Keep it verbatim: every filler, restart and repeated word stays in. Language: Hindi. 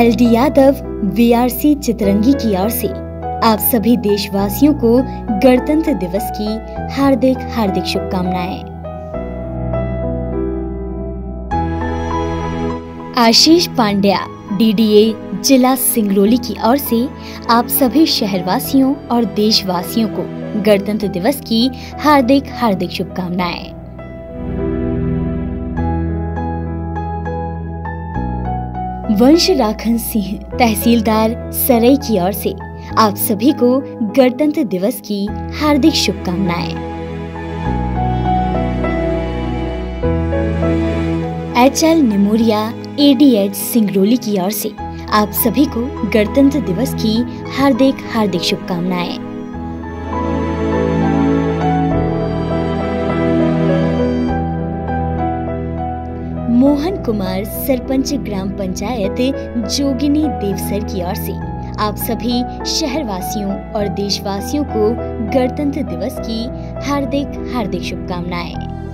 एलडी यादव वीआरसी चितरंगी की ओर से आप सभी देशवासियों को गणतंत्र दिवस की हार्दिक हार्दिक शुभकामनाएं। आशीष पांड्या डीडीए जिला सिंगरौली की ओर से आप सभी शहरवासियों और देशवासियों को गणतंत्र दिवस की हार्दिक हार्दिक शुभकामनाएं। वंश राखन सिंह तहसीलदार सरई की ओर से आप सभी को गणतंत्र दिवस की हार्दिक शुभकामनाएं। एचएल न्यूमोरिया एडीएच सिंगरौली की ओर से आप सभी को गणतंत्र दिवस की हार्दिक हार्दिक शुभकामनाएं। मोहन कुमार सरपंच ग्राम पंचायत जोगिनी देवसर की ओर से आप सभी शहरवासियों और देशवासियों को गणतंत्र दिवस की हार्दिक हार्दिक शुभकामनाएं।